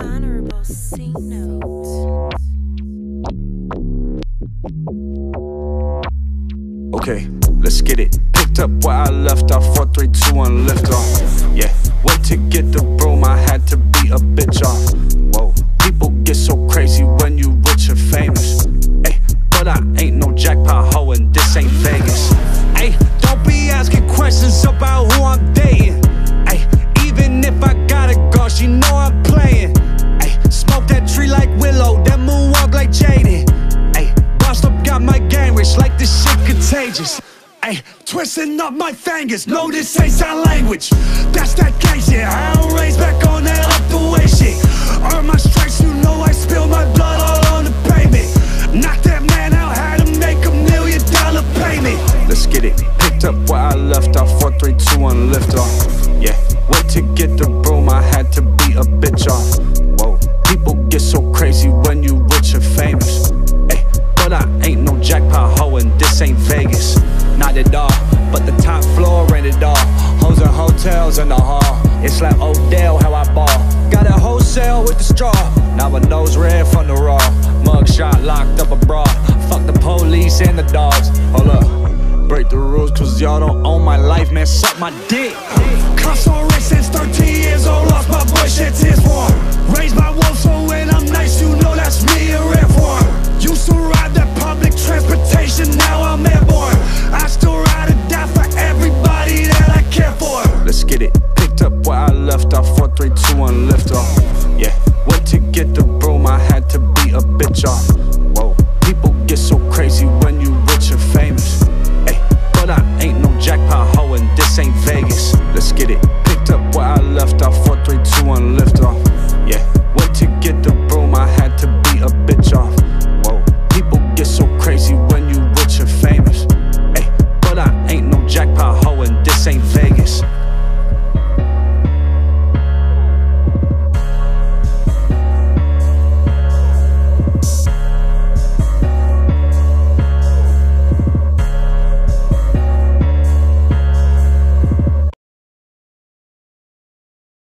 Honorable C note. Okay, let's get it. Picked up where I left off, 4, 3, 2, and lift off. Yeah, wait to get the broom, I had to beat a bitch off. Whoa, people get so crazy when you rich and famous. Ay, but I ain't no jackpot hoe and this ain't Vegas. Ay, don't be asking questions about who I'm dating. Ay, even if I gotta go, she know I'm playing. Ay, smoke that tree like Willow, that moonwalk like Jaden. Ay, bossed up, got my game rich like this shit contagious. Ay, twisting up my fingers, no this ain't sign language. That's that gang shit, I don't raise back on that up the way shit. Earn my stripes, you know I spill my blood all on the pavement. Knock that man out, had to make $1 million payment. Let's get it, picked up where I left off, 4, 3, 2, and lift off. Yeah, wait to get the broom, I had to beat a bitch off. Whoa, people get so crazy when you rich and famous. Ay, but I ain't no jackpot hoe and this ain't Vegas. Not at all, but the top floor ain't it all. Hoes and hotels in the hall. It's like Odell how I ball. Got a wholesale with the straw. Now my nose red from the raw. Mugshot locked up abroad. Fuck the police and the dogs. Hold up, break the rules cause y'all don't own my life, man. Suck my dick. Cuffs on race since 13 years old. Lost my boy shit, tears warm. Raise my wolf so when I'm nice, you know that's me in red form. Used to ride that public transportation, now I'm airborne. I still ride or die for everybody that I care for. Let's get it, picked up where I left off, 4, 3, 2, and lift off. Yeah, went to get the broom, I had to beat a bitch off. Whoa, people get so crazy when you rich and famous. Ay, but I ain't no jackpot hoe and this ain't Vegas. Let's get it, picked up where I left off, 4, 3, 2, and lift off.